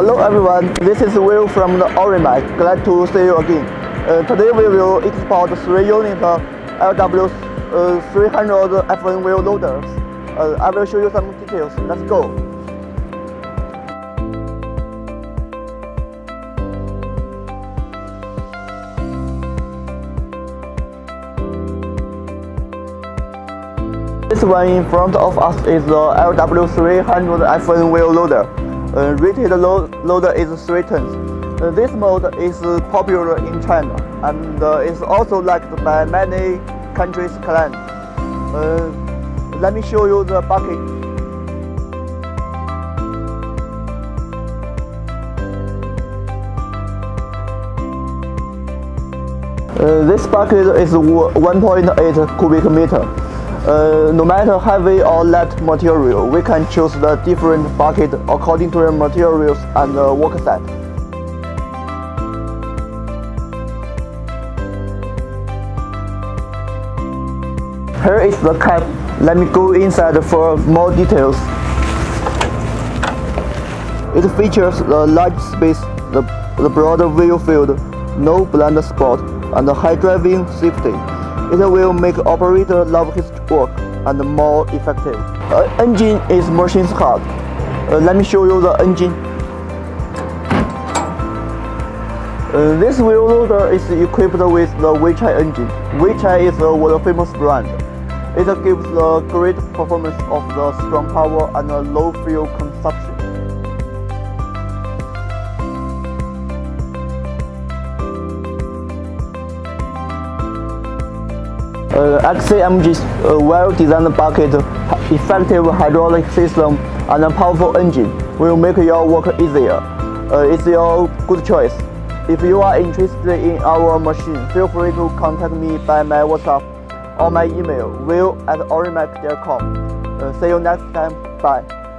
Hello everyone, this is Will from the Oriemac. Glad to see you again. Today we will export 3 units of LW300 FN wheel loaders. I will show you some details. Let's go. This one in front of us is the LW300 FN wheel loader. Rated loader is 3 tons. This mode is popular in China and is also liked by many countries' clients. Let me show you the bucket. This bucket is 1.8 cubic meter. No matter heavy or light material, we can choose the different bucket according to the materials and the work set. Here is the cap. Let me go inside for more details. It features the large space, the broad wheel field, no blind spot, and high driving safety. It will make operator love his work and more effective. Engine is machine's heart. Let me show you the engine. This wheel loader is equipped with the Weichai engine. Weichai is a world famous brand. It gives the great performance of the strong power and a low fuel consumption. XCMG's well-designed bucket, effective hydraulic system, and a powerful engine will make your work easier. It's your good choice. If you are interested in our machine, feel free to contact me by my WhatsApp or my email, will@oriemac.com. See you next time. Bye.